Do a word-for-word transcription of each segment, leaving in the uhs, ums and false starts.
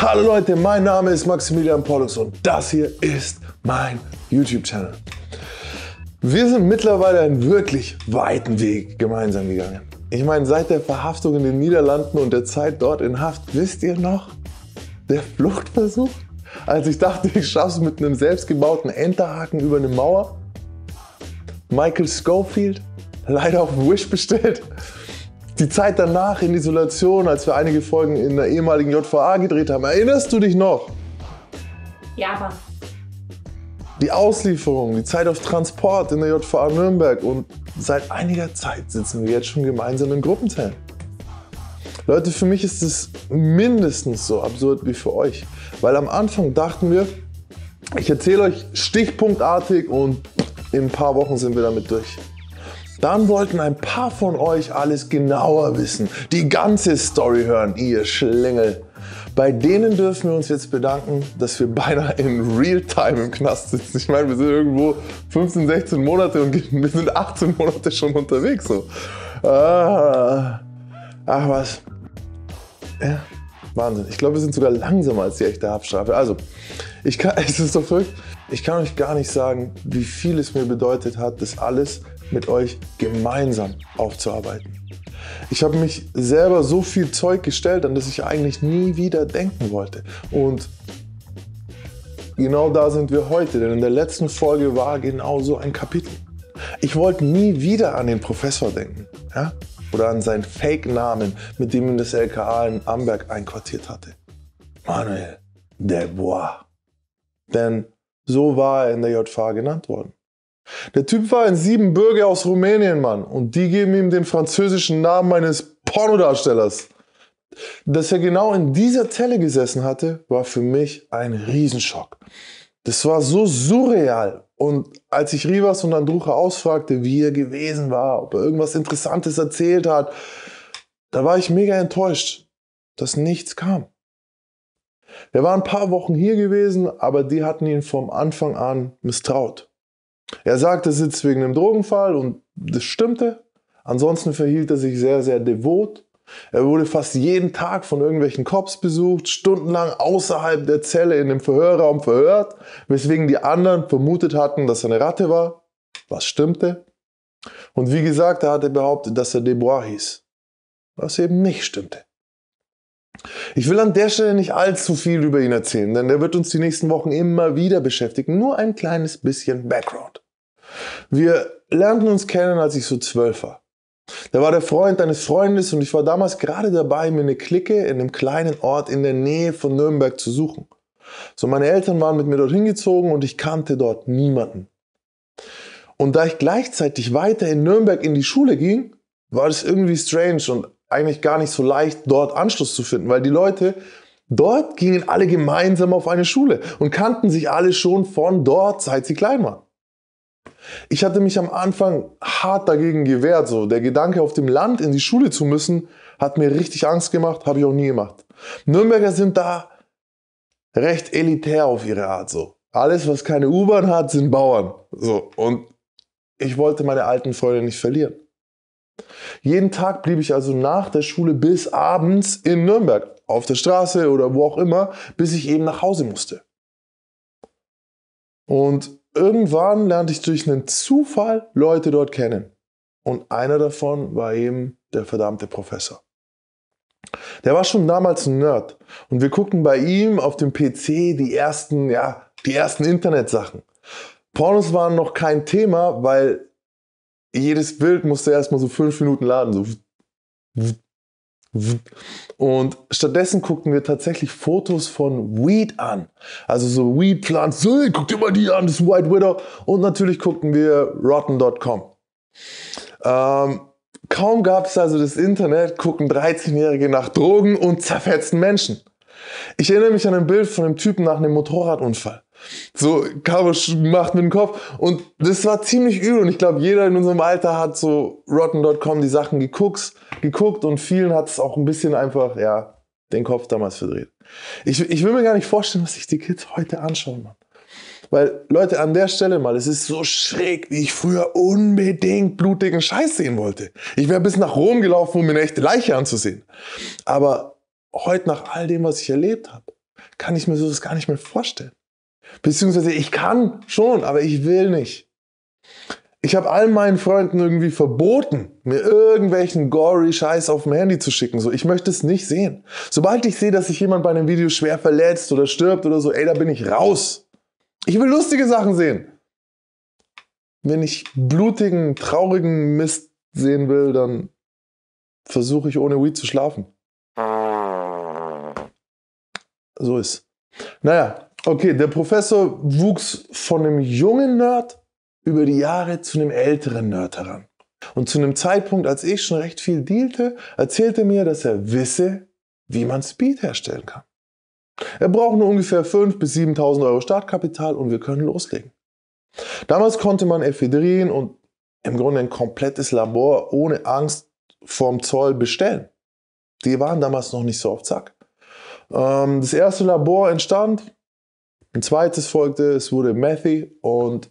Hallo Leute, mein Name ist Maximilian Pollux und das hier ist mein YouTube-Channel. Wir sind mittlerweile einen wirklich weiten Weg gemeinsam gegangen. Ich meine, seit der Verhaftung in den Niederlanden und der Zeit dort in Haft, wisst ihr noch, der Fluchtversuch? Als ich dachte, ich schaff's mit einem selbstgebauten Enterhaken über eine Mauer. Michael Schofield, leider auf Wish bestellt. Die Zeit danach in Isolation, als wir einige Folgen in der ehemaligen J V A gedreht haben. Erinnerst du dich noch? Ja, aber. Die Auslieferung, die Zeit auf Transport in der J V A Nürnberg und seit einiger Zeit sitzen wir jetzt schon gemeinsam in Gruppenzellen. Leute, für mich ist es mindestens so absurd wie für euch, weil am Anfang dachten wir, ich erzähle euch stichpunktartig und in ein paar Wochen sind wir damit durch. Dann wollten ein paar von euch alles genauer wissen, die ganze Story hören, ihr Schlingel. Bei denen dürfen wir uns jetzt bedanken, dass wir beinahe in Real-Time im Knast sitzen. Ich meine, wir sind irgendwo fünfzehn, sechzehn Monate und wir sind achtzehn Monate schon unterwegs. So. Ah, ach was. Ja, Wahnsinn. Ich glaube, wir sind sogar langsamer als die echte Haftstrafe. Also, ich kann, es ist doch verrückt. Ich kann euch gar nicht sagen, wie viel es mir bedeutet hat, das alles mit euch gemeinsam aufzuarbeiten. Ich habe mich selber so viel Zeug gestellt, an das ich eigentlich nie wieder denken wollte. Und genau da sind wir heute, denn in der letzten Folge war genau so ein Kapitel. Ich wollte nie wieder an den Professor denken, ja? Oder an seinen Fake-Namen, mit dem ihn das L K A in Amberg einquartiert hatte. Manuel Debois. Denn so war er in der J V A genannt worden. Der Typ war ein Siebenbürger aus Rumänien, Mann. Und die geben ihm den französischen Namen eines Pornodarstellers. Dass er genau in dieser Zelle gesessen hatte, war für mich ein Riesenschock. Das war so surreal. Und als ich Rivas und Andrucha ausfragte, wie er gewesen war, ob er irgendwas Interessantes erzählt hat, da war ich mega enttäuscht, dass nichts kam. Er war ein paar Wochen hier gewesen, aber die hatten ihn vom Anfang an misstraut. Er sagte, er sitzt wegen einem Drogenfall und das stimmte. Ansonsten verhielt er sich sehr, sehr devot. Er wurde fast jeden Tag von irgendwelchen Cops besucht, stundenlang außerhalb der Zelle in dem Verhörraum verhört, weswegen die anderen vermutet hatten, dass er eine Ratte war, was stimmte. Und wie gesagt, er hatte behauptet, dass er Debois hieß, was eben nicht stimmte. Ich will an der Stelle nicht allzu viel über ihn erzählen, denn der wird uns die nächsten Wochen immer wieder beschäftigen. Nur ein kleines bisschen Background. Wir lernten uns kennen, als ich so zwölf war. Da war der Freund eines Freundes und ich war damals gerade dabei, mir eine Clique in einem kleinen Ort in der Nähe von Nürnberg zu suchen. So, meine Eltern waren mit mir dorthin gezogen und ich kannte dort niemanden. Und da ich gleichzeitig weiter in Nürnberg in die Schule ging, war das irgendwie strange und eigentlich gar nicht so leicht, dort Anschluss zu finden, weil die Leute dort gingen alle gemeinsam auf eine Schule und kannten sich alle schon von dort, seit sie klein waren. Ich hatte mich am Anfang hart dagegen gewehrt, so der Gedanke, auf dem Land in die Schule zu müssen, hat mir richtig Angst gemacht, habe ich auch nie gemacht. Nürnberger sind da recht elitär auf ihre Art, so. Alles, was keine U-Bahn hat, sind Bauern, so. Und ich wollte meine alten Freunde nicht verlieren. Jeden Tag blieb ich also nach der Schule bis abends in Nürnberg, auf der Straße oder wo auch immer, bis ich eben nach Hause musste. Und irgendwann lernte ich durch einen Zufall Leute dort kennen. Und einer davon war eben der verdammte Professor. Der war schon damals ein Nerd. Und wir guckten bei ihm auf dem P C die ersten, ja, die ersten Internetsachen. Pornos waren noch kein Thema, weil jedes Bild musste erstmal so fünf Minuten laden. So. Und stattdessen guckten wir tatsächlich Fotos von Weed an. Also so Weed-Pflanzen, hey, guck dir mal die an, das ist White Widow. Und natürlich guckten wir Rotten Punkt com. Ähm, kaum gab es also das Internet, gucken dreizehnjährige nach Drogen und zerfetzten Menschen. Ich erinnere mich an ein Bild von einem Typen nach einem Motorradunfall. So, Caro macht mit dem Kopf und das war ziemlich übel und ich glaube, jeder in unserem Alter hat so Rotten Punkt com die Sachen geguckt, geguckt und vielen hat es auch ein bisschen einfach, ja, den Kopf damals verdreht. Ich, ich will mir gar nicht vorstellen, was sich die Kids heute anschauen, Mann. Weil, Leute, an der Stelle mal, es ist so schräg, wie ich früher unbedingt blutigen Scheiß sehen wollte. Ich wäre bis nach Rom gelaufen, um mir eine echte Leiche anzusehen. Aber heute, nach all dem, was ich erlebt habe, kann ich mir sowas gar nicht mehr vorstellen. Beziehungsweise ich kann schon, aber ich will nicht. Ich habe all meinen Freunden irgendwie verboten, mir irgendwelchen gory Scheiß auf dem Handy zu schicken. So, ich möchte es nicht sehen. Sobald ich sehe, dass sich jemand bei einem Video schwer verletzt oder stirbt oder so, ey, da bin ich raus. Ich will lustige Sachen sehen. Wenn ich blutigen, traurigen Mist sehen will, dann versuche ich ohne Weed zu schlafen. So ist. Naja, okay, der Professor wuchs von einem jungen Nerd über die Jahre zu einem älteren Nerd heran. Und zu einem Zeitpunkt, als ich schon recht viel dealte, erzählte er mir, dass er wisse, wie man Speed herstellen kann. Er braucht nur ungefähr fünftausend bis siebentausend Euro Startkapital und wir können loslegen. Damals konnte man Ephedrin und im Grunde ein komplettes Labor ohne Angst vorm Zoll bestellen. Die waren damals noch nicht so auf Zack. Das erste Labor entstand, ein zweites folgte, es wurde Methy und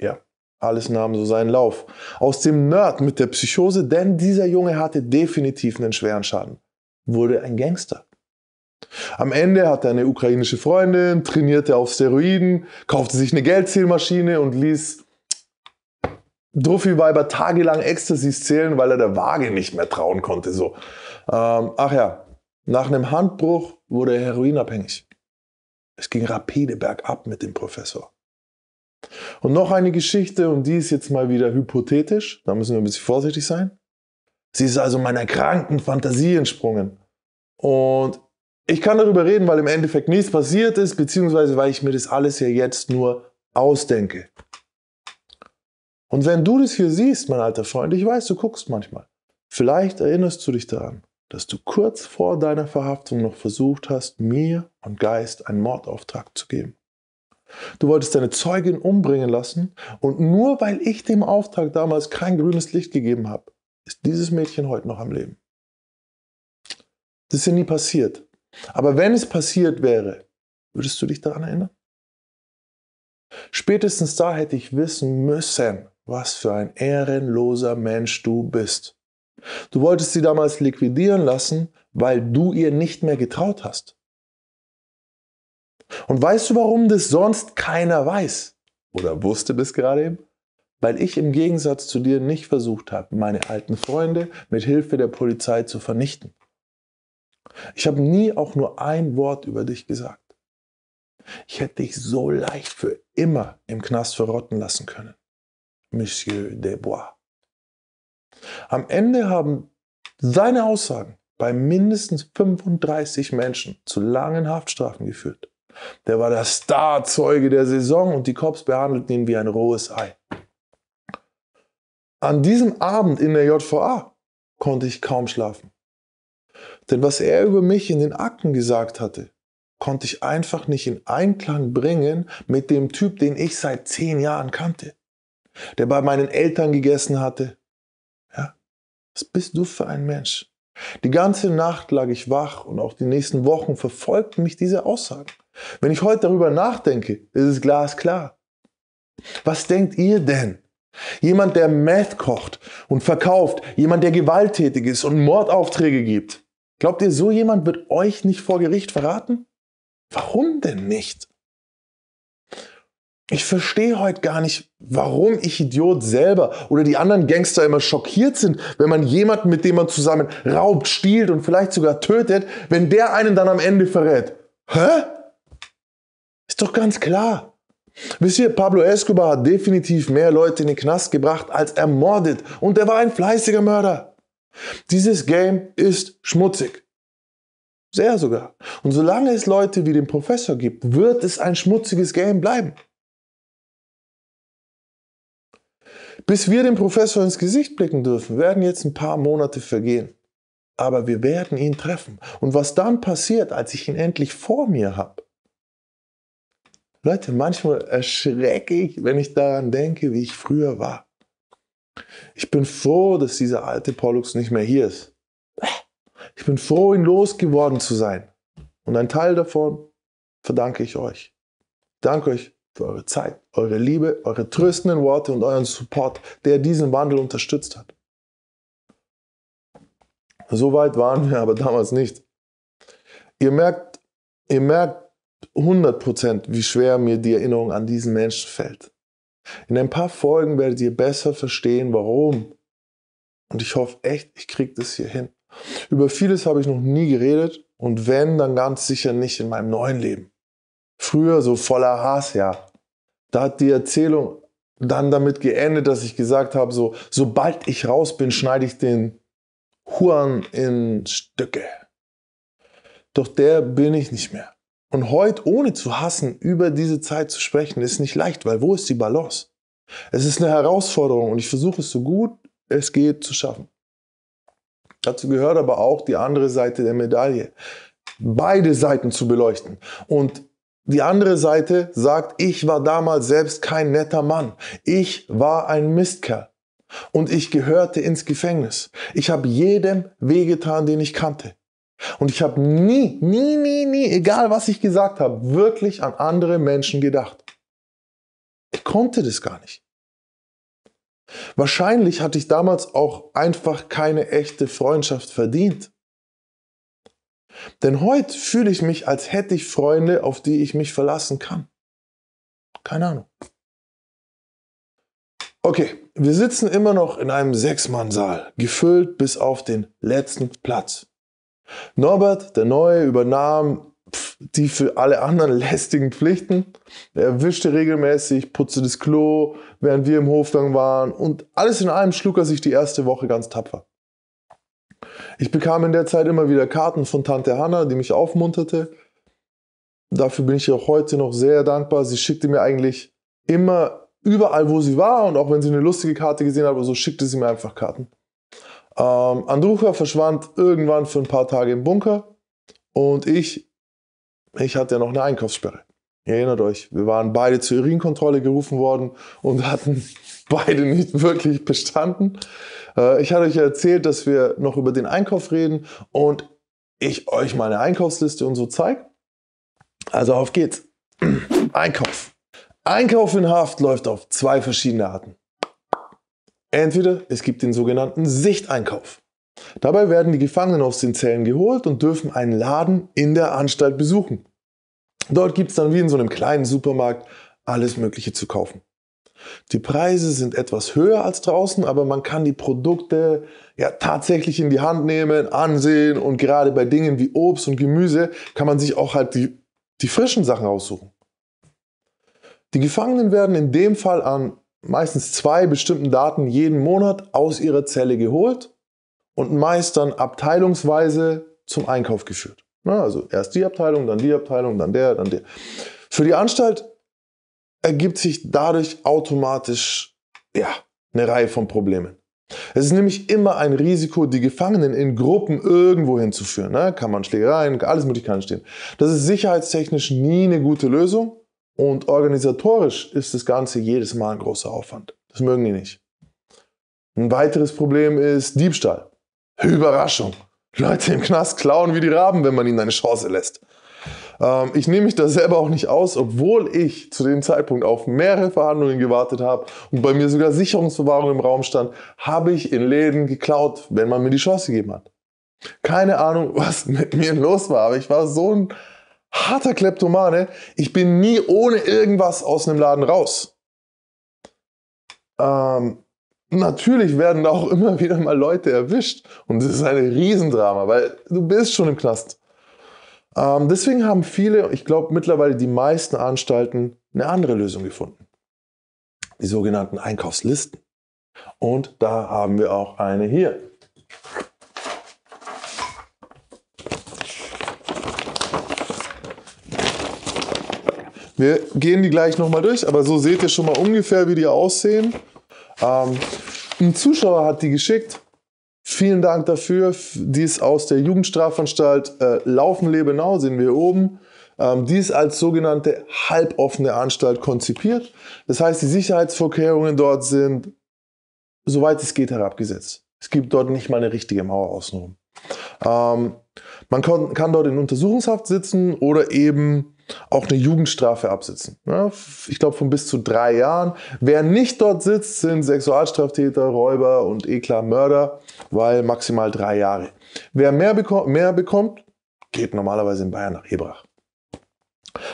ja, alles nahm so seinen Lauf. Aus dem Nerd mit der Psychose, denn dieser Junge hatte definitiv einen schweren Schaden, wurde ein Gangster. Am Ende hatte er eine ukrainische Freundin, trainierte auf Steroiden, kaufte sich eine Geldzählmaschine und ließ Druffi-Weiber tagelang Ecstasys zählen, weil er der Waage nicht mehr trauen konnte. So. Ähm, ach ja, nach einem Handbruch wurde er heroinabhängig. Es ging rapide bergab mit dem Professor. Und noch eine Geschichte, und die ist jetzt mal wieder hypothetisch, da müssen wir ein bisschen vorsichtig sein. Sie ist also meiner kranken Fantasie entsprungen. Und ich kann darüber reden, weil im Endeffekt nichts passiert ist, beziehungsweise weil ich mir das alles ja jetzt nur ausdenke. Und wenn du das hier siehst, mein alter Freund, ich weiß, du guckst manchmal, vielleicht erinnerst du dich daran, dass du kurz vor deiner Verhaftung noch versucht hast, mir und Geist einen Mordauftrag zu geben. Du wolltest deine Zeugin umbringen lassen und nur weil ich dem Auftrag damals kein grünes Licht gegeben habe, ist dieses Mädchen heute noch am Leben. Das ist ja nie passiert. Aber wenn es passiert wäre, würdest du dich daran erinnern? Spätestens da hätte ich wissen müssen, was für ein ehrenloser Mensch du bist. Du wolltest sie damals liquidieren lassen, weil du ihr nicht mehr getraut hast. Und weißt du, warum das sonst keiner weiß? Oder wusste das gerade eben? Weil ich im Gegensatz zu dir nicht versucht habe, meine alten Freunde mit Hilfe der Polizei zu vernichten. Ich habe nie auch nur ein Wort über dich gesagt. Ich hätte dich so leicht für immer im Knast verrotten lassen können. Monsieur Desbois. Am Ende haben seine Aussagen bei mindestens fünfunddreißig Menschen zu langen Haftstrafen geführt. Der war der Starzeuge der Saison und die Cops behandelten ihn wie ein rohes Ei. An diesem Abend in der J V A konnte ich kaum schlafen. Denn was er über mich in den Akten gesagt hatte, konnte ich einfach nicht in Einklang bringen mit dem Typ, den ich seit zehn Jahren kannte. Der bei meinen Eltern gegessen hatte. Ja, was bist du für ein Mensch? Die ganze Nacht lag ich wach und auch die nächsten Wochen verfolgten mich diese Aussagen. Wenn ich heute darüber nachdenke, ist es glasklar. Was denkt ihr denn? Jemand, der Meth kocht und verkauft, jemand, der gewalttätig ist und Mordaufträge gibt. Glaubt ihr, so jemand wird euch nicht vor Gericht verraten? Warum denn nicht? Ich verstehe heute gar nicht, warum ich Idiot selber oder die anderen Gangster immer schockiert sind, wenn man jemanden, mit dem man zusammen raubt, stiehlt und vielleicht sogar tötet, wenn der einen dann am Ende verrät. Hä? Ist doch ganz klar. Wisst ihr, Pablo Escobar hat definitiv mehr Leute in den Knast gebracht als ermordet und er war ein fleißiger Mörder. Dieses Game ist schmutzig. Sehr sogar. Und solange es Leute wie den Professor gibt, wird es ein schmutziges Game bleiben. Bis wir dem Professor ins Gesicht blicken dürfen, werden jetzt ein paar Monate vergehen. Aber wir werden ihn treffen. Und was dann passiert, als ich ihn endlich vor mir habe? Leute, manchmal erschrecke ich, wenn ich daran denke, wie ich früher war. Ich bin froh, dass dieser alte Pollux nicht mehr hier ist. Ich bin froh, ihn losgeworden zu sein. Und einen Teil davon verdanke ich euch. Danke euch für eure Zeit, eure Liebe, eure tröstenden Worte und euren Support, der diesen Wandel unterstützt hat. So weit waren wir aber damals nicht. Ihr merkt, ihr merkt hundert Prozent, wie schwer mir die Erinnerung an diesen Menschen fällt. In ein paar Folgen werdet ihr besser verstehen, warum. Und ich hoffe echt, ich kriege das hier hin. Über vieles habe ich noch nie geredet und wenn, dann ganz sicher nicht in meinem neuen Leben. Früher so voller Hass, ja. Da hat die Erzählung dann damit geendet, dass ich gesagt habe, so, sobald ich raus bin, schneide ich den Huren in Stücke. Doch der bin ich nicht mehr. Und heute, ohne zu hassen, über diese Zeit zu sprechen, ist nicht leicht, weil wo ist die Balance? Es ist eine Herausforderung und ich versuche es so gut es geht zu schaffen. Dazu gehört aber auch die andere Seite der Medaille. Beide Seiten zu beleuchten. Und die andere Seite sagt, ich war damals selbst kein netter Mann. Ich war ein Mistkerl. Und ich gehörte ins Gefängnis. Ich habe jedem wehgetan, den ich kannte. Und ich habe nie, nie, nie, nie, egal was ich gesagt habe, wirklich an andere Menschen gedacht. Ich konnte das gar nicht. Wahrscheinlich hatte ich damals auch einfach keine echte Freundschaft verdient. Denn heute fühle ich mich, als hätte ich Freunde, auf die ich mich verlassen kann. Keine Ahnung. Okay, wir sitzen immer noch in einem Sechsmann-Saal, gefüllt bis auf den letzten Platz. Norbert, der Neue, übernahm pf, die für alle anderen lästigen Pflichten. Er wischte regelmäßig, putzte das Klo, während wir im Hofgang waren und alles in allem schlug er sich die erste Woche ganz tapfer. Ich bekam in der Zeit immer wieder Karten von Tante Hanna, die mich aufmunterte. Dafür bin ich auch heute noch sehr dankbar. Sie schickte mir eigentlich immer überall, wo sie war und auch wenn sie eine lustige Karte gesehen hat, aber so schickte sie mir einfach Karten. Ähm, Andrucha verschwand irgendwann für ein paar Tage im Bunker und ich, ich hatte ja noch eine Einkaufssperre. Ihr erinnert euch, wir waren beide zur Urinkontrolle gerufen worden und hatten beide nicht wirklich bestanden. Äh, ich hatte euch ja erzählt, dass wir noch über den Einkauf reden und ich euch meine Einkaufsliste und so zeige. Also auf geht's. Einkauf. Einkauf in Haft läuft auf zwei verschiedene Arten. Entweder es gibt den sogenannten Sichteinkauf. Dabei werden die Gefangenen aus den Zellen geholt und dürfen einen Laden in der Anstalt besuchen. Dort gibt es dann wie in so einem kleinen Supermarkt alles Mögliche zu kaufen. Die Preise sind etwas höher als draußen, aber man kann die Produkte ja tatsächlich in die Hand nehmen, ansehen und gerade bei Dingen wie Obst und Gemüse kann man sich auch halt die, die frischen Sachen aussuchen. Die Gefangenen werden in dem Fall an meistens zwei bestimmten Daten jeden Monat aus ihrer Zelle geholt und meist dann abteilungsweise zum Einkauf geführt. Na, also erst die Abteilung, dann die Abteilung, dann der, dann der. Für die Anstalt ergibt sich dadurch automatisch ja, eine Reihe von Problemen. Es ist nämlich immer ein Risiko, die Gefangenen in Gruppen irgendwo hinzuführen. Na, kann man Schlägereien, alles Mögliche kann entstehen. Das ist sicherheitstechnisch nie eine gute Lösung. Und organisatorisch ist das Ganze jedes Mal ein großer Aufwand. Das mögen die nicht. Ein weiteres Problem ist Diebstahl. Überraschung. Leute im Knast klauen wie die Raben, wenn man ihnen eine Chance lässt. Ähm, ich nehme mich da selber auch nicht aus, obwohl ich zu dem Zeitpunkt auf mehrere Verhandlungen gewartet habe und bei mir sogar Sicherungsverwahrung im Raum stand, habe ich in Läden geklaut, wenn man mir die Chance gegeben hat. Keine Ahnung, was mit mir los war, aber ich war so ein harter Kleptomane, ich bin nie ohne irgendwas aus einem Laden raus. Ähm, natürlich werden da auch immer wieder mal Leute erwischt und das ist ein Riesendrama, weil du bist schon im Knast. Ähm, deswegen haben viele, ich glaube mittlerweile die meisten Anstalten, eine andere Lösung gefunden. Die sogenannten Einkaufslisten. Und da haben wir auch eine hier. Wir gehen die gleich nochmal durch, aber so seht ihr schon mal ungefähr, wie die aussehen. Ähm, ein Zuschauer hat die geschickt. Vielen Dank dafür. Die ist aus der Jugendstrafanstalt äh, Laufenlebenau, sehen wir hier oben. Ähm, die ist als sogenannte halboffene Anstalt konzipiert. Das heißt, die Sicherheitsvorkehrungen dort sind, soweit es geht, herabgesetzt. Es gibt dort nicht mal eine richtige Mauer außenrum. Ähm, man kann, kann dort in Untersuchungshaft sitzen oder eben auch eine Jugendstrafe absitzen. Ja, ich glaube von bis zu drei Jahren. Wer nicht dort sitzt, sind Sexualstraftäter, Räuber und eh klar Mörder, weil maximal drei Jahre. Wer mehr, beko mehr bekommt, geht normalerweise in Bayern nach Ebrach.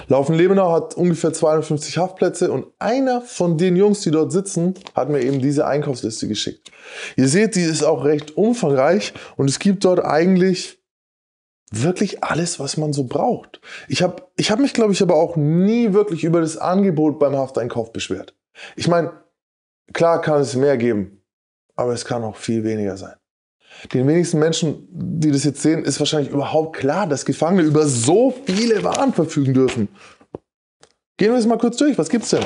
Laufenlebenau hat ungefähr zweihundertfünfzig Haftplätze und einer von den Jungs, die dort sitzen, hat mir eben diese Einkaufsliste geschickt. Ihr seht, die ist auch recht umfangreich und es gibt dort eigentlich wirklich alles, was man so braucht. Ich habe ich hab mich, glaube ich, aber auch nie wirklich über das Angebot beim Hafteinkauf beschwert. Ich meine, klar kann es mehr geben, aber es kann auch viel weniger sein. Den wenigsten Menschen, die das jetzt sehen, ist wahrscheinlich überhaupt klar, dass Gefangene über so viele Waren verfügen dürfen. Gehen wir jetzt mal kurz durch. Was gibt's denn?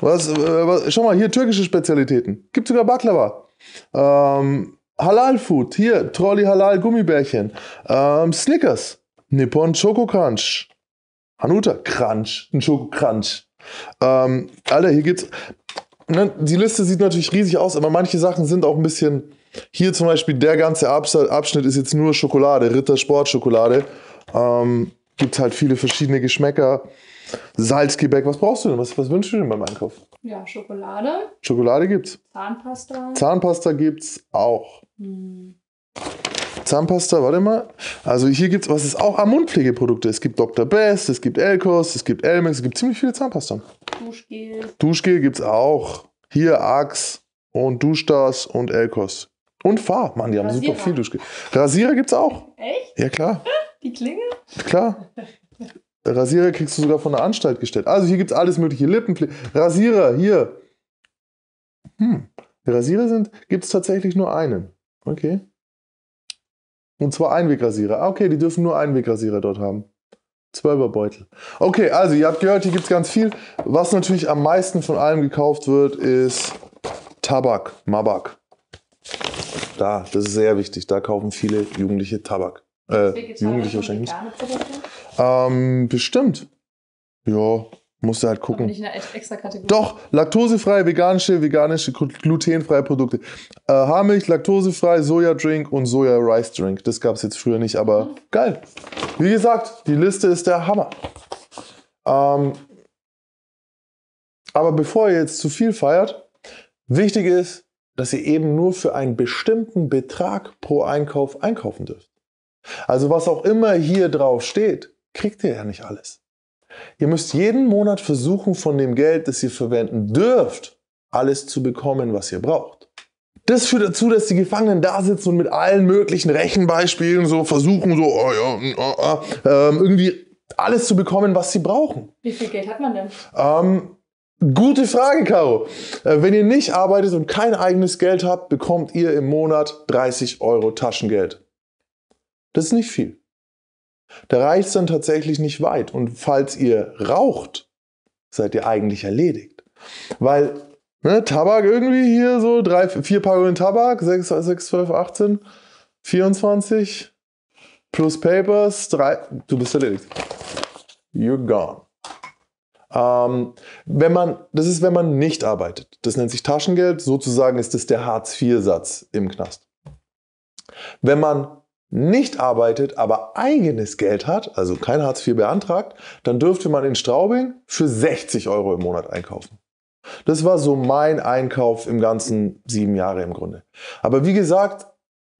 Was, äh, was, schau mal, hier türkische Spezialitäten. Gibt sogar Baklava. Ähm, Halal-Food. Hier, Trolley-Halal-Gummibärchen. Ähm, Snickers. Nippon Schoko-Crunch. Hanuta Crunch. Ein Schoko-Crunch. Ähm, Alter, hier gibt's... Ne, die Liste sieht natürlich riesig aus, aber manche Sachen sind auch ein bisschen... Hier zum Beispiel der ganze Abschnitt ist jetzt nur Schokolade, Ritter Sportschokolade. Ähm, gibt halt viele verschiedene Geschmäcker. Salzgebäck, was brauchst du denn? Was, was wünschst du denn beim Einkauf? Ja, Schokolade. Schokolade gibt's. Zahnpasta. Zahnpasta gibt's auch. Hm. Zahnpasta, warte mal. Also hier gibt's, was ist auch an Mundpflegeprodukte? Es gibt Doktor Best, es gibt Elkos, es gibt Elmex, es gibt ziemlich viele Zahnpasta. Duschgel. Duschgel gibt's auch. Hier Axe und Duschdas und Elkos. Und Fahr, Mann, die haben Rasierer. Super viel Duschgel. Rasierer gibt's auch. Echt? Ja, klar. Die Klinge? Klar. Rasierer kriegst du sogar von der Anstalt gestellt. Also hier gibt's alles mögliche. Lippenpflege. Rasierer, hier. Hm. Rasierer sind, gibt's tatsächlich nur einen. Okay. Und zwar Einwegrasierer. Ah, okay, die dürfen nur Einwegrasierer dort haben. Zwölferbeutel. Okay, also ihr habt gehört, hier gibt's ganz viel. Was natürlich am meisten von allem gekauft wird, ist Tabak, Mabak. Da, das ist sehr wichtig. Da kaufen viele Jugendliche Tabak. Äh, Jugendliche wahrscheinlich nicht. Ähm, bestimmt. Ja, musst du halt gucken. Nicht in einer extra Kategorie. Doch, laktosefreie, veganische, veganische, glutenfreie Produkte. Äh, Haarmilch, laktosefrei, Sojadrink und Soja-Rice-Drink. Das gab es jetzt früher nicht, aber mhm. Geil. Wie gesagt, die Liste ist der Hammer. Ähm, aber bevor ihr jetzt zu viel feiert, wichtig ist, dass ihr eben nur für einen bestimmten Betrag pro Einkauf einkaufen dürft. Also was auch immer hier drauf steht, kriegt ihr ja nicht alles. Ihr müsst jeden Monat versuchen, von dem Geld, das ihr verwenden dürft, alles zu bekommen, was ihr braucht. Das führt dazu, dass die Gefangenen da sitzen und mit allen möglichen Rechenbeispielen so versuchen, so oh ja, oh, oh, ähm, irgendwie alles zu bekommen, was sie brauchen. Wie viel Geld hat man denn? Ähm, Gute Frage, Caro. Wenn ihr nicht arbeitet und kein eigenes Geld habt, bekommt ihr im Monat dreißig Euro Taschengeld. Das ist nicht viel. Da reicht es dann tatsächlich nicht weit. Und falls ihr raucht, seid ihr eigentlich erledigt. Weil ne, Tabak irgendwie hier so, drei, vier Packungen Tabak, sechs, zwölf, achtzehn, vierundzwanzig, plus Papers, drei, du bist erledigt. You're gone. Ähm, wenn man, das ist, wenn man nicht arbeitet. Das nennt sich Taschengeld. Sozusagen ist das der Hartz vier Satz im Knast. Wenn man nicht arbeitet, aber eigenes Geld hat, also kein Hartz vier beantragt, dann dürfte man in Straubing für sechzig Euro im Monat einkaufen. Das war so mein Einkauf im ganzen sieben Jahre im Grunde. Aber wie gesagt,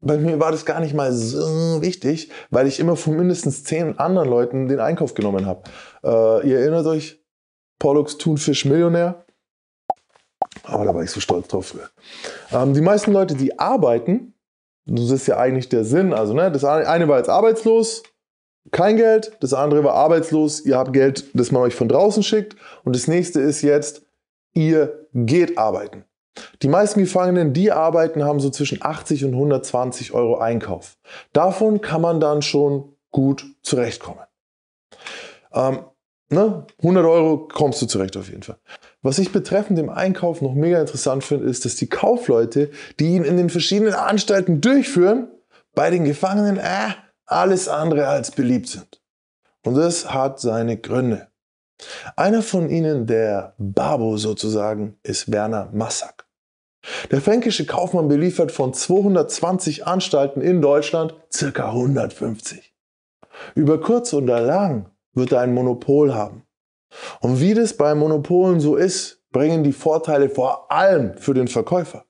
bei mir war das gar nicht mal so wichtig, weil ich immer von mindestens zehn anderen Leuten den Einkauf genommen habe. Äh, ihr erinnert euch, Pollux Thunfisch Millionär. Aber da war ich so stolz drauf früher. Ähm, die meisten Leute, die arbeiten, das ist ja eigentlich der Sinn, also ne, das eine war jetzt arbeitslos, kein Geld, das andere war arbeitslos, ihr habt Geld, das man euch von draußen schickt und das nächste ist jetzt, ihr geht arbeiten. Die meisten Gefangenen, die arbeiten, haben so zwischen achtzig und hundertzwanzig Euro Einkauf. Davon kann man dann schon gut zurechtkommen. Ähm, Ne? hundert Euro kommst du zurecht auf jeden Fall. Was ich betreffend dem Einkauf noch mega interessant finde, ist, dass die Kaufleute, die ihn in den verschiedenen Anstalten durchführen, bei den Gefangenen äh, alles andere als beliebt sind. Und das hat seine Gründe. Einer von ihnen, der Babo sozusagen, ist Werner Massack. Der fränkische Kaufmann beliefert von zweihundertzwanzig Anstalten in Deutschland circa hundertfünfzig. Über kurz oder lang wird er ein Monopol haben. Und wie das bei Monopolen so ist, bringen die Vorteile vor allem für den Verkäufer.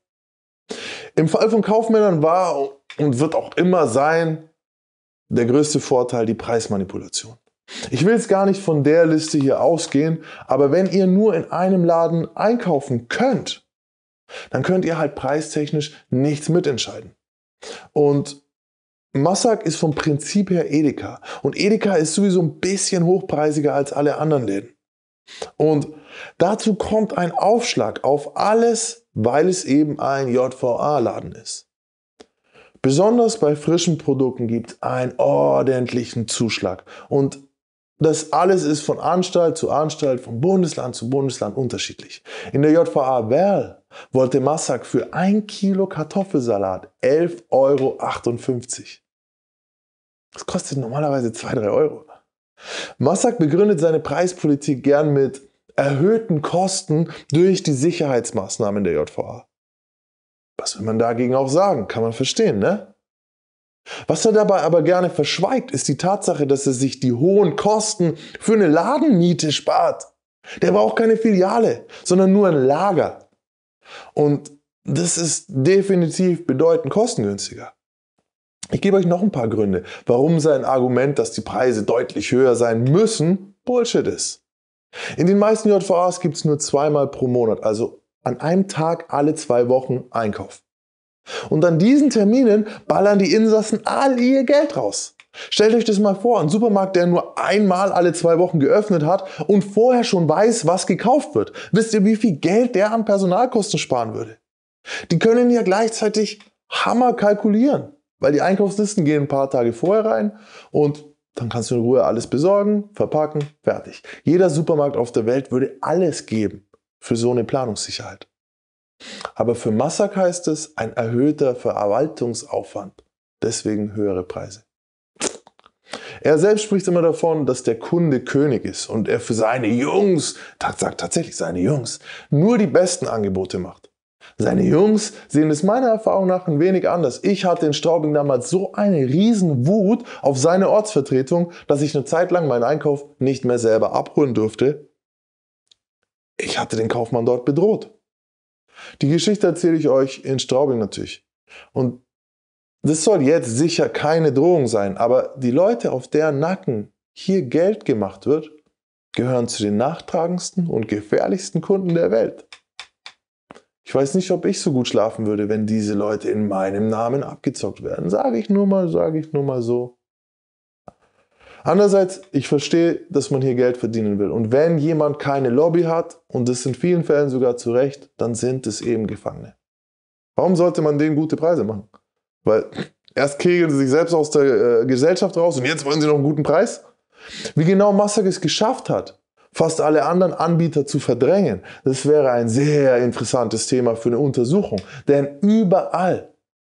Im Fall von Kaufmännern war und wird auch immer sein, der größte Vorteil die Preismanipulation. Ich will jetzt gar nicht von der Liste hier ausgehen, aber wenn ihr nur in einem Laden einkaufen könnt, dann könnt ihr halt preistechnisch nichts mitentscheiden. Und Massack ist vom Prinzip her Edeka. Und Edeka ist sowieso ein bisschen hochpreisiger als alle anderen Läden. Und dazu kommt ein Aufschlag auf alles, weil es eben ein J V A-Laden ist. Besonders bei frischen Produkten gibt es einen ordentlichen Zuschlag. Und das alles ist von Anstalt zu Anstalt, von Bundesland zu Bundesland unterschiedlich. In der J V A Werl wollte Massack für ein Kilo Kartoffelsalat elf Euro achtundfünfzig. Das kostet normalerweise zwei bis drei Euro. Massack begründet seine Preispolitik gern mit erhöhten Kosten durch die Sicherheitsmaßnahmen der J V A. Was will man dagegen auch sagen? Kann man verstehen, ne? Was er dabei aber gerne verschweigt, ist die Tatsache, dass er sich die hohen Kosten für eine Ladenmiete spart. Der braucht keine Filiale, sondern nur ein Lager. Und das ist definitiv bedeutend kostengünstiger. Ich gebe euch noch ein paar Gründe, warum sein Argument, dass die Preise deutlich höher sein müssen, Bullshit ist. In den meisten J V As gibt es nur zweimal pro Monat, also an einem Tag alle zwei Wochen Einkauf. Und an diesen Terminen ballern die Insassen all ihr Geld raus. Stellt euch das mal vor, ein Supermarkt, der nur einmal alle zwei Wochen geöffnet hat und vorher schon weiß, was gekauft wird. Wisst ihr, wie viel Geld der an Personalkosten sparen würde? Die können ja gleichzeitig Hammer kalkulieren, weil die Einkaufslisten gehen ein paar Tage vorher rein und dann kannst du in Ruhe alles besorgen, verpacken, fertig. Jeder Supermarkt auf der Welt würde alles geben für so eine Planungssicherheit. Aber für Massack heißt es ein erhöhter Verwaltungsaufwand, deswegen höhere Preise. Er selbst spricht immer davon, dass der Kunde König ist und er für seine Jungs, sagt tatsächlich seine Jungs, nur die besten Angebote macht. Seine Jungs sehen es meiner Erfahrung nach ein wenig anders. Ich hatte in Straubing damals so eine riesen Wut auf seine Ortsvertretung, dass ich eine Zeit lang meinen Einkauf nicht mehr selber abholen durfte. Ich hatte den Kaufmann dort bedroht. Die Geschichte erzähle ich euch in Straubing natürlich. Und das soll jetzt sicher keine Drohung sein, aber die Leute, auf deren Nacken hier Geld gemacht wird, gehören zu den nachtragendsten und gefährlichsten Kunden der Welt. Ich weiß nicht, ob ich so gut schlafen würde, wenn diese Leute in meinem Namen abgezockt werden. Sage ich nur mal, sage ich nur mal so. Andererseits, ich verstehe, dass man hier Geld verdienen will. Und wenn jemand keine Lobby hat, und das in vielen Fällen sogar zu Recht, dann sind es eben Gefangene. Warum sollte man denen gute Preise machen? Weil erst kegeln sie sich selbst aus der äh, Gesellschaft raus und jetzt wollen sie noch einen guten Preis? Wie genau Massack es geschafft hat, fast alle anderen Anbieter zu verdrängen, das wäre ein sehr interessantes Thema für eine Untersuchung. Denn überall,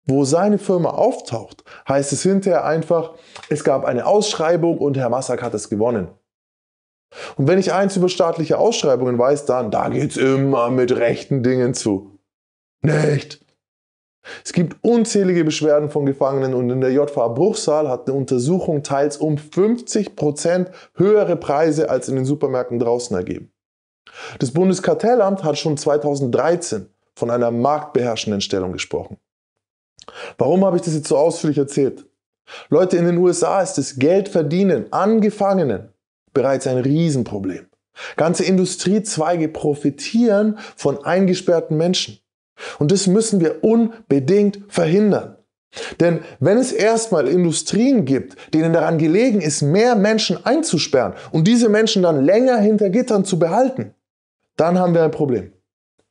wo seine Firma auftaucht, heißt es hinterher einfach, es gab eine Ausschreibung und Herr Massack hat es gewonnen. Und wenn ich eins über staatliche Ausschreibungen weiß, dann, da geht's immer mit rechten Dingen zu. Nicht? Es gibt unzählige Beschwerden von Gefangenen und in der J V A Bruchsal hat eine Untersuchung teils um fünfzig Prozent höhere Preise als in den Supermärkten draußen ergeben. Das Bundeskartellamt hat schon zweitausenddreizehn von einer marktbeherrschenden Stellung gesprochen. Warum habe ich das jetzt so ausführlich erzählt? Leute, in den U S A ist das Geldverdienen an Gefangenen bereits ein Riesenproblem. Ganze Industriezweige profitieren von eingesperrten Menschen. Und das müssen wir unbedingt verhindern. Denn wenn es erstmal Industrien gibt, denen daran gelegen ist, mehr Menschen einzusperren und diese Menschen dann länger hinter Gittern zu behalten, dann haben wir ein Problem.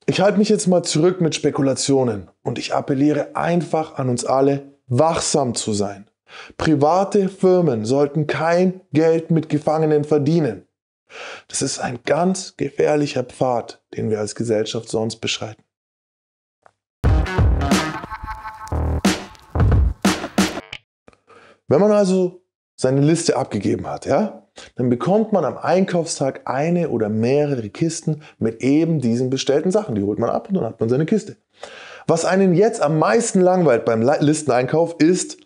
Ich halte mich jetzt mal zurück mit Spekulationen und ich appelliere einfach an uns alle, wachsam zu sein. Private Firmen sollten kein Geld mit Gefangenen verdienen. Das ist ein ganz gefährlicher Pfad, den wir als Gesellschaft sonst beschreiten. Wenn man also seine Liste abgegeben hat, ja, dann bekommt man am Einkaufstag eine oder mehrere Kisten mit eben diesen bestellten Sachen. Die holt man ab und dann hat man seine Kiste. Was einen jetzt am meisten langweilt beim Listeneinkauf ist,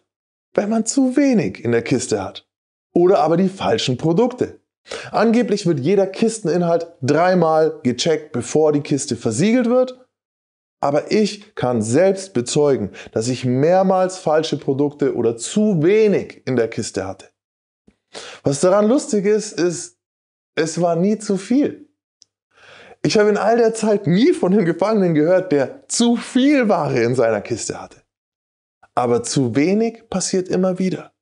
wenn man zu wenig in der Kiste hat. Oder aber die falschen Produkte. Angeblich wird jeder Kisteninhalt dreimal gecheckt, bevor die Kiste versiegelt wird. Aber ich kann selbst bezeugen, dass ich mehrmals falsche Produkte oder zu wenig in der Kiste hatte. Was daran lustig ist, ist, es war nie zu viel. Ich habe in all der Zeit nie von dem Gefangenen gehört, der zu viel Ware in seiner Kiste hatte. Aber zu wenig passiert immer wieder.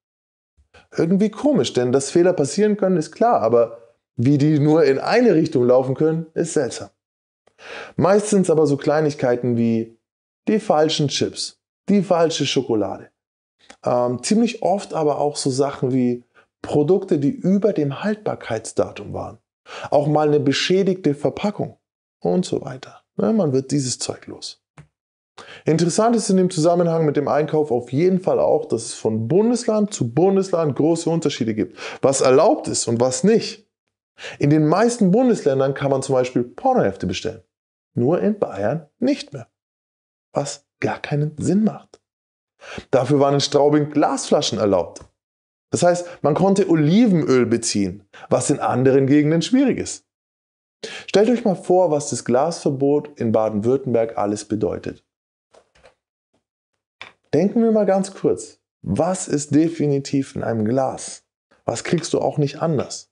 Irgendwie komisch, denn dass Fehler passieren können, ist klar, aber wie die nur in eine Richtung laufen können, ist seltsam. Meist sind es aber so Kleinigkeiten wie die falschen Chips, die falsche Schokolade. Ähm, ziemlich oft aber auch so Sachen wie Produkte, die über dem Haltbarkeitsdatum waren. Auch mal eine beschädigte Verpackung und so weiter. Ja, man wird dieses Zeug los. Interessant ist in dem Zusammenhang mit dem Einkauf auf jeden Fall auch, dass es von Bundesland zu Bundesland große Unterschiede gibt, was erlaubt ist und was nicht. In den meisten Bundesländern kann man zum Beispiel Pornohefte bestellen, nur in Bayern nicht mehr, was gar keinen Sinn macht. Dafür waren in Straubing Glasflaschen erlaubt. Das heißt, man konnte Olivenöl beziehen, was in anderen Gegenden schwierig ist. Stellt euch mal vor, was das Glasverbot in Baden-Württemberg alles bedeutet. Denken wir mal ganz kurz, was ist definitiv in einem Glas? Was kriegst du auch nicht anders?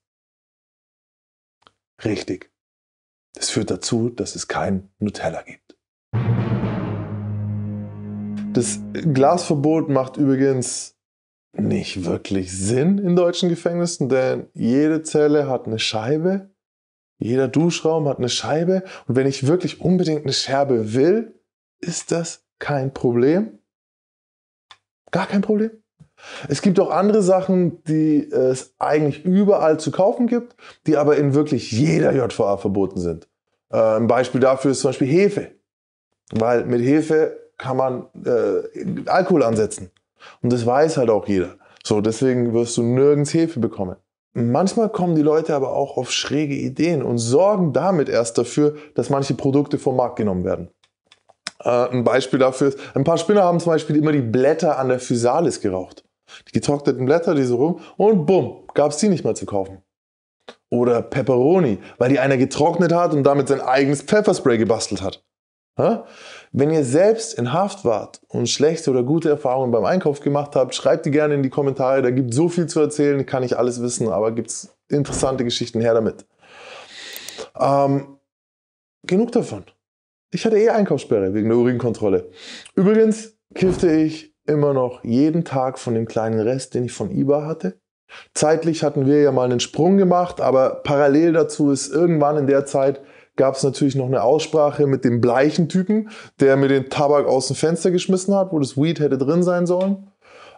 Richtig. Das führt dazu, dass es kein Nutella gibt. Das Glasverbot macht übrigens nicht wirklich Sinn in deutschen Gefängnissen, denn jede Zelle hat eine Scheibe, jeder Duschraum hat eine Scheibe und wenn ich wirklich unbedingt eine Scherbe will, ist das kein Problem. Gar kein Problem. Es gibt auch andere Sachen, die es eigentlich überall zu kaufen gibt, die aber in wirklich jeder J V A verboten sind. Ein Beispiel dafür ist zum Beispiel Hefe, weil mit Hefe kann man äh, Alkohol ansetzen und das weiß halt auch jeder. So, deswegen wirst du nirgends Hefe bekommen. Manchmal kommen die Leute aber auch auf schräge Ideen und sorgen damit erst dafür, dass manche Produkte vom Markt genommen werden. Ein Beispiel dafür ist, ein paar Spinner haben zum Beispiel immer die Blätter an der Physalis geraucht. Die getrockneten Blätter, die so rum und bumm, gab es die nicht mehr zu kaufen. Oder Peperoni, weil die einer getrocknet hat und damit sein eigenes Pfefferspray gebastelt hat. Wenn ihr selbst in Haft wart und schlechte oder gute Erfahrungen beim Einkauf gemacht habt, schreibt die gerne in die Kommentare, da gibt es so viel zu erzählen, kann ich alles wissen, aber gibt es interessante Geschichten, her damit. Ähm, genug davon. Ich hatte eh Einkaufssperre wegen der Urinkontrolle. Übrigens kiffte ich immer noch jeden Tag von dem kleinen Rest, den ich von Iba hatte. Zeitlich hatten wir ja mal einen Sprung gemacht, aber parallel dazu ist irgendwann in der Zeit gab es natürlich noch eine Aussprache mit dem bleichen Typen, der mir den Tabak aus dem Fenster geschmissen hat, wo das Weed hätte drin sein sollen.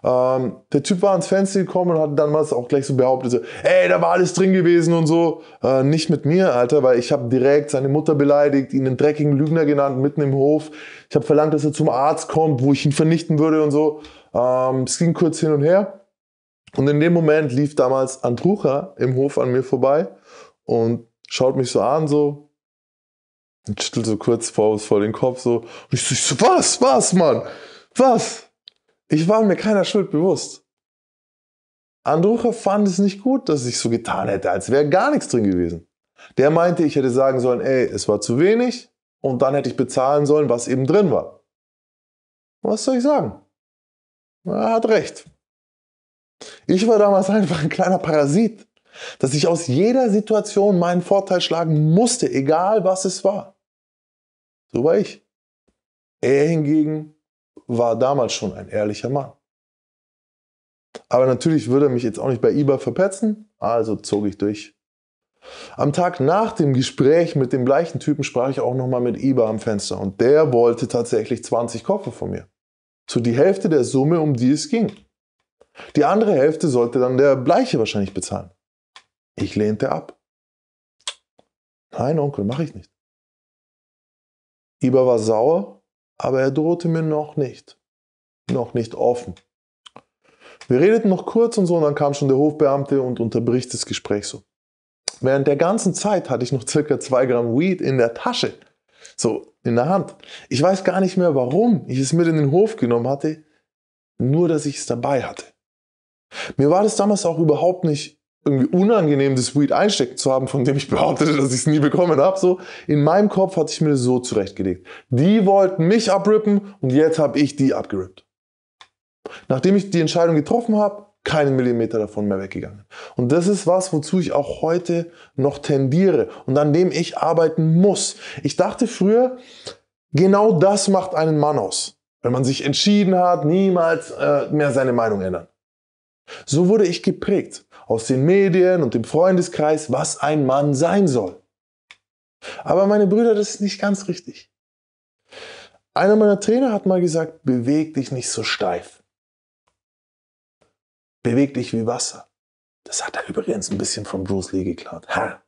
Ähm, der Typ war ans Fenster gekommen und hat damals auch gleich so behauptet, so, ey, da war alles drin gewesen und so. Äh, nicht mit mir, Alter, weil ich habe direkt seine Mutter beleidigt, ihn einen dreckigen Lügner genannt, mitten im Hof. Ich habe verlangt, dass er zum Arzt kommt, wo ich ihn vernichten würde und so. Ähm, es ging kurz hin und her. Und in dem Moment lief damals Andrucha im Hof an mir vorbei und schaut mich so an, so. Und schüttelt so kurz vor, vor den Kopf, so. Und ich so, was, was, Mann? Was? Ich war mir keiner Schuld bewusst. Andrucha fand es nicht gut, dass ich so getan hätte, als wäre gar nichts drin gewesen. Der meinte, ich hätte sagen sollen, ey, es war zu wenig und dann hätte ich bezahlen sollen, was eben drin war. Was soll ich sagen? Er hat recht. Ich war damals einfach ein kleiner Parasit, dass ich aus jeder Situation meinen Vorteil schlagen musste, egal was es war. So war ich. Er hingegen war damals schon ein ehrlicher Mann. Aber natürlich würde er mich jetzt auch nicht bei Iba verpetzen, also zog ich durch. Am Tag nach dem Gespräch mit dem gleichen Typen sprach ich auch nochmal mit Iba am Fenster und der wollte tatsächlich zwanzig Koffer von mir. So die Hälfte der Summe, um die es ging. Die andere Hälfte sollte dann der Bleiche wahrscheinlich bezahlen. Ich lehnte ab. Nein, Onkel, mache ich nicht. Iba war sauer. Aber er drohte mir noch nicht. Noch nicht offen. Wir redeten noch kurz und so, und dann kam schon der Hofbeamte und unterbricht das Gespräch so. Während der ganzen Zeit hatte ich noch circa zwei Gramm Weed in der Tasche. So, in der Hand. Ich weiß gar nicht mehr, warum ich es mit in den Hof genommen hatte. Nur, dass ich es dabei hatte. Mir war das damals auch überhaupt nicht irgendwie unangenehm, das Weed einsteckt zu haben, von dem ich behauptete, dass ich es nie bekommen habe. So, in meinem Kopf hatte ich mir das so zurechtgelegt. Die wollten mich abrippen und jetzt habe ich die abgerippt. Nachdem ich die Entscheidung getroffen habe, keinen Millimeter davon mehr weggegangen. Und das ist was, wozu ich auch heute noch tendiere und an dem ich arbeiten muss. Ich dachte früher, genau das macht einen Mann aus. Wenn man sich entschieden hat, niemals äh, mehr seine Meinung ändern. So wurde ich geprägt aus den Medien und dem Freundeskreis, was ein Mann sein soll. Aber meine Brüder, das ist nicht ganz richtig. Einer meiner Trainer hat mal gesagt, beweg dich nicht so steif. Beweg dich wie Wasser. Das hat er übrigens ein bisschen von Bruce Lee geklaut. Ha.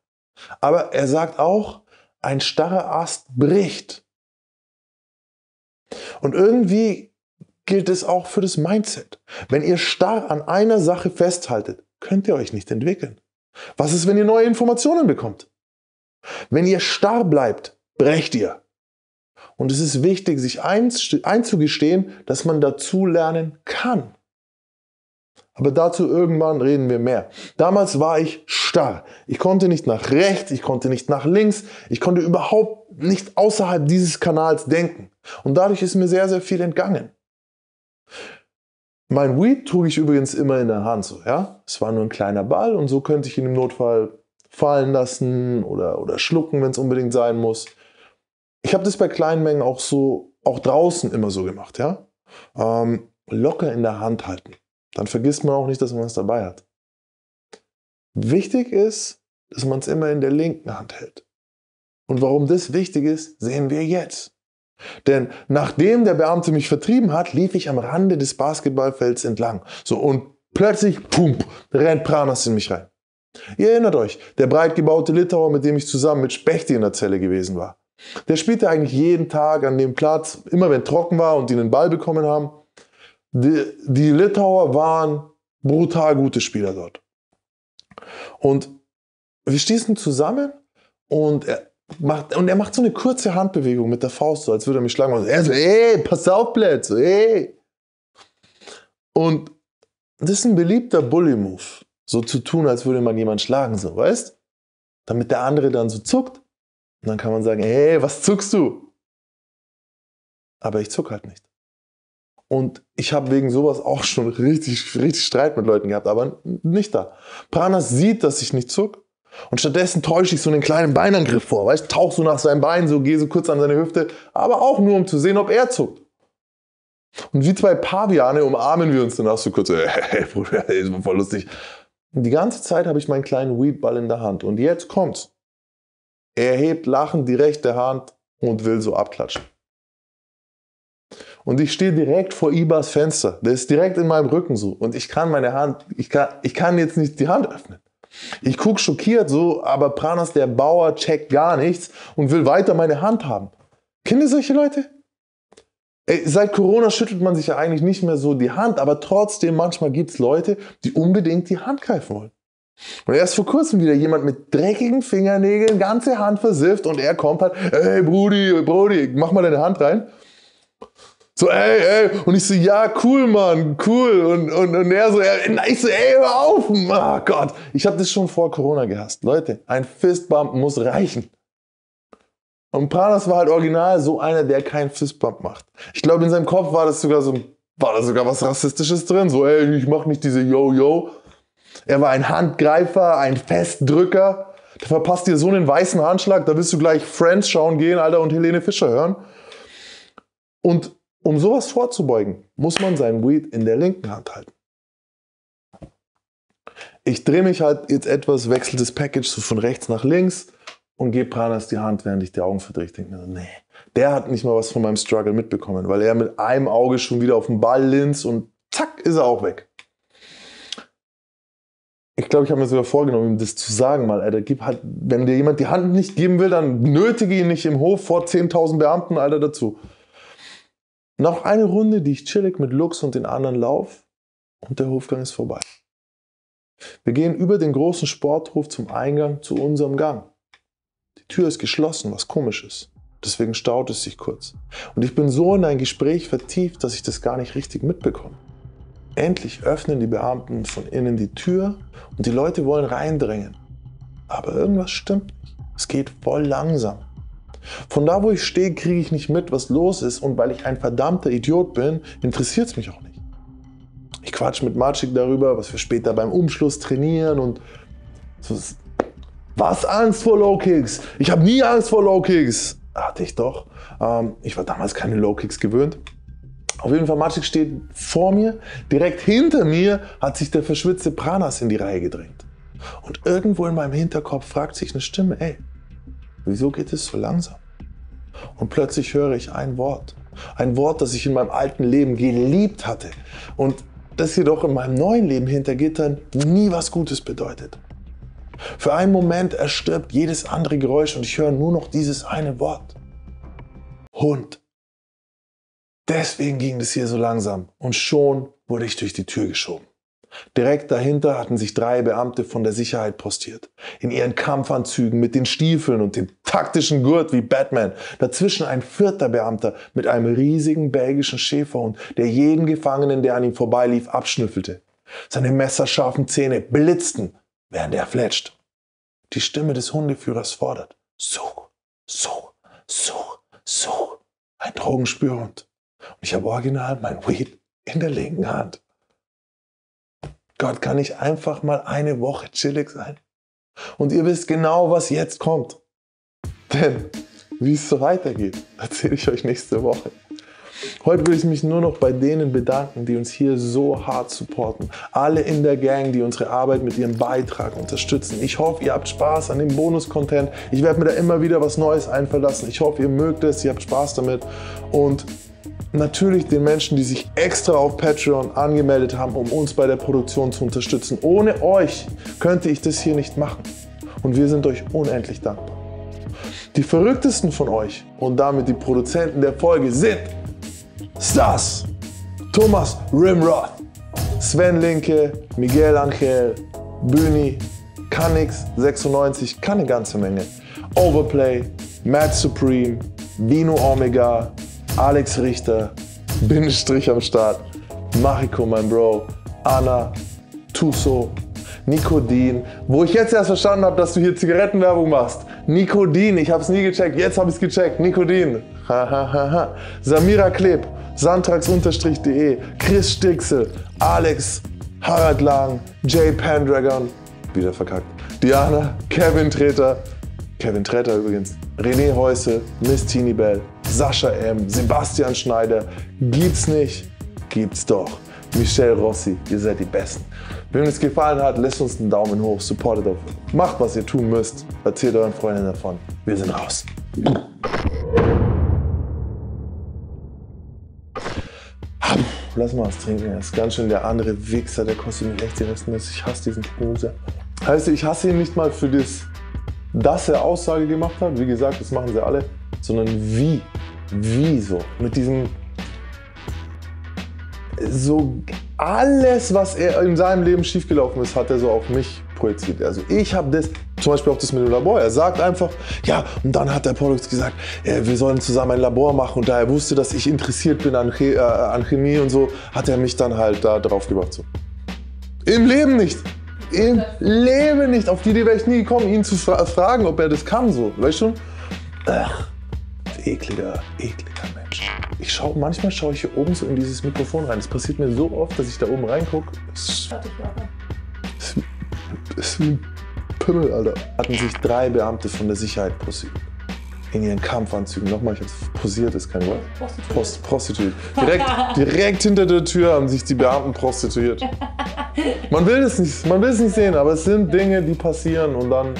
Aber er sagt auch, ein starrer Ast bricht. Und irgendwie gilt es auch für das Mindset. Wenn ihr starr an einer Sache festhaltet, könnt ihr euch nicht entwickeln. Was ist, wenn ihr neue Informationen bekommt? Wenn ihr starr bleibt, brecht ihr. Und es ist wichtig, sich einzugestehen, dass man dazu lernen kann. Aber dazu irgendwann reden wir mehr. Damals war ich starr. Ich konnte nicht nach rechts, ich konnte nicht nach links, ich konnte überhaupt nicht außerhalb dieses Kanals denken. Und dadurch ist mir sehr, sehr viel entgangen. Mein Weed trug ich übrigens immer in der Hand, so, ja. Es war nur ein kleiner Ball und so könnte ich ihn im Notfall fallen lassen oder, oder schlucken, wenn es unbedingt sein muss. Ich habe das bei kleinen Mengen auch so, auch draußen immer so gemacht, ja. Ähm, locker in der Hand halten. Dann vergisst man auch nicht, dass man es dabei hat. Wichtig ist, dass man es immer in der linken Hand hält. Und warum das wichtig ist, sehen wir jetzt. Denn nachdem der Beamte mich vertrieben hat, lief ich am Rande des Basketballfelds entlang. So, und plötzlich, pum, rennt Pranas in mich rein. Ihr erinnert euch, der breit gebaute Litauer, mit dem ich zusammen mit Spechti in der Zelle gewesen war. Der spielte eigentlich jeden Tag an dem Platz, immer wenn trocken war und die einen Ball bekommen haben. Die, die Litauer waren brutal gute Spieler dort. Und wir stießen zusammen und er Macht, und er macht so eine kurze Handbewegung mit der Faust, so als würde er mich schlagen. Und er so, ey, pass auf, Blitz, ey. Und das ist ein beliebter Bully-Move. So zu tun, als würde man jemanden schlagen, so, weißt? Damit der andere dann so zuckt. Und dann kann man sagen, ey, was zuckst du? Aber ich zuck halt nicht. Und ich habe wegen sowas auch schon richtig, richtig Streit mit Leuten gehabt, aber nicht da. Pranas sieht, dass ich nicht zuck. Und stattdessen täusche ich so einen kleinen Beinangriff vor, weißt, tauch so nach seinem Bein, so gehe so kurz an seine Hüfte, aber auch nur, um zu sehen, ob er zuckt. Und wie zwei Paviane umarmen wir uns danach so kurz, hey, hey, Bruder, das war voll lustig. Und die ganze Zeit habe ich meinen kleinen Weedball in der Hand und jetzt kommt's. Er hebt lachend die rechte Hand und will so abklatschen. Und ich stehe direkt vor Ibas Fenster, der ist direkt in meinem Rücken so und ich kann meine Hand, ich kann, ich kann jetzt nicht die Hand öffnen. Ich gucke schockiert so, aber Pranas, der Bauer, checkt gar nichts und will weiter meine Hand haben. Kennt ihr solche Leute? Ey, seit Corona schüttelt man sich ja eigentlich nicht mehr so die Hand, aber trotzdem, manchmal gibt es Leute, die unbedingt die Hand greifen wollen. Und erst vor kurzem wieder jemand mit dreckigen Fingernägeln, ganze Hand versifft und er kommt halt, ey Brudi, Brudi, mach mal deine Hand rein. So, ey, ey. Und ich so, ja, cool, Mann, cool. Und, und, und er so, er, ich so, ey, hör auf. Oh Gott, ich habe das schon vor Corona gehasst. Leute, ein Fistbump muss reichen. Und Pranas war halt original so einer, der keinen Fistbump macht. Ich glaube, in seinem Kopf war das sogar so, war da sogar was Rassistisches drin. So, ey, ich mach nicht diese Yo-Yo. Er war ein Handgreifer, ein Festdrücker. Da verpasst dir so einen weißen Handschlag, da willst du gleich Friends schauen gehen, Alter, und Helene Fischer hören. Und um sowas vorzubeugen, muss man seinen Weed in der linken Hand halten. Ich drehe mich halt jetzt etwas, wechsle das Package so von rechts nach links und gebe Pranas die Hand, während ich die Augen verdrehe. Ich denke mir so, nee, der hat nicht mal was von meinem Struggle mitbekommen, weil er mit einem Auge schon wieder auf den Ball linst und zack, ist er auch weg. Ich glaube, ich habe mir sogar vorgenommen, ihm das zu sagen, mal, Alter, gib halt, wenn dir jemand die Hand nicht geben will, dann nötige ihn nicht im Hof vor zehntausend Beamten, Alter, dazu. Noch eine Runde, die ich chillig mit Lux und den anderen laufe und der Hofgang ist vorbei. Wir gehen über den großen Sporthof zum Eingang zu unserem Gang. Die Tür ist geschlossen, was komisch ist. Deswegen staut es sich kurz. Und ich bin so in ein Gespräch vertieft, dass ich das gar nicht richtig mitbekomme. Endlich öffnen die Beamten von innen die Tür und die Leute wollen reindrängen. Aber irgendwas stimmt nicht. Es geht voll langsam. Von da, wo ich stehe, kriege ich nicht mit, was los ist, und weil ich ein verdammter Idiot bin, interessiert es mich auch nicht. Ich quatsch mit Magic darüber, was wir später beim Umschluss trainieren und so. Was? Angst vor Low-Kicks? Ich habe nie Angst vor Low-Kicks. Hatte ich doch. Ähm, ich war damals keine Low-Kicks gewöhnt. Auf jeden Fall, Magic steht vor mir. Direkt hinter mir hat sich der verschwitzte Pranas in die Reihe gedrängt. Und irgendwo in meinem Hinterkopf fragt sich eine Stimme, ey, wieso geht es so langsam? Und plötzlich höre ich ein Wort. Ein Wort, das ich in meinem alten Leben geliebt hatte und das jedoch in meinem neuen Leben hinter Gittern nie was Gutes bedeutet. Für einen Moment erstirbt jedes andere Geräusch und ich höre nur noch dieses eine Wort. Hund. Deswegen ging es hier so langsam und schon wurde ich durch die Tür geschoben. Direkt dahinter hatten sich drei Beamte von der Sicherheit postiert. In ihren Kampfanzügen mit den Stiefeln und dem taktischen Gurt wie Batman. Dazwischen ein vierter Beamter mit einem riesigen belgischen Schäferhund, der jeden Gefangenen, der an ihm vorbeilief, abschnüffelte. Seine messerscharfen Zähne blitzten, während er fletscht. Die Stimme des Hundeführers fordert: Such, such, such, such. Ein Drogenspürhund. Und ich habe original mein Weed in der linken Hand. Gott, kann ich einfach mal eine Woche chillig sein? Und ihr wisst genau, was jetzt kommt. Denn wie es so weitergeht, erzähle ich euch nächste Woche. Heute will ich mich nur noch bei denen bedanken, die uns hier so hart supporten. Alle in der Gang, die unsere Arbeit mit ihrem Beitrag unterstützen. Ich hoffe, ihr habt Spaß an dem Bonus-Content. Ich werde mir da immer wieder was Neues einfallen lassen. Ich hoffe, ihr mögt es, ihr habt Spaß damit. Und natürlich den Menschen, die sich extra auf Patreon angemeldet haben, um uns bei der Produktion zu unterstützen. Ohne euch könnte ich das hier nicht machen. Und wir sind euch unendlich dankbar. Die verrücktesten von euch und damit die Produzenten der Folge sind Stas, Thomas Rimroth, Sven Linke, Miguel Angel, Bühni, Kannix sechsundneunzig, kann eine ganze Menge, Overplay, Matt Supreme, Dino Omega, Alex Richter, Bindestrich am Start, Mariko, mein Bro, Anna, Tuso, Nikodin, wo ich jetzt erst verstanden habe, dass du hier Zigarettenwerbung machst. Nikodin, ich habe es nie gecheckt, jetzt habe ich es gecheckt. Nikodin, hahaha. Samira Kleb, santrax-de, Chris Stixel, Alex, Harald Lang, Jay Pendragon, wieder verkackt, Diana, Kevin Treter, Kevin Treter übrigens, René Häusel, Miss Tini Bell, Sascha M., Sebastian Schneider, gibt's nicht, gibt's doch. Michelle Rossi, ihr seid die Besten. Wenn es gefallen hat, lasst uns einen Daumen hoch, supportet auf, macht was ihr tun müsst, erzählt euren Freunden davon. Wir sind raus. Lass mal was trinken, das ist ganz schön der andere Wichser, der kostet mich echt die Resten. Ich hasse diesen Loser. Heißt, ich hasse ihn nicht mal für das, dass er Aussage gemacht hat, wie gesagt, das machen sie alle, sondern wie, wie so, mit diesem, so alles, was er in seinem Leben schiefgelaufen ist, hat er so auf mich projiziert. Also ich habe das, zum Beispiel auch das mit dem Labor, er sagt einfach, ja, und dann hat der Pollux gesagt, äh, wir sollen zusammen ein Labor machen, und da er wusste, dass ich interessiert bin an, Che äh, an Chemie und so, hat er mich dann halt da drauf gebracht. So. Im Leben nicht! Im Leben nicht! Auf die Idee wäre ich nie gekommen, ihn zu fra fragen, ob er das kann, so, weißt du schon? Ach, ekliger, ekliger Mensch. Ich schau, manchmal schaue ich hier oben so in dieses Mikrofon rein. Das passiert mir so oft, dass ich da oben reingucke. Das ist, ist wie ein Pimmel, Alter. Hatten sich drei Beamte von der Sicherheit posiert. In ihren Kampfanzügen. Nochmal, ich hab's posiert, ist kein Wort. Prostituiert. Prostituiert. Direkt, direkt hinter der Tür haben sich die Beamten prostituiert. Man will es nicht, man will es nicht sehen, aber es sind Dinge, die passieren und dann...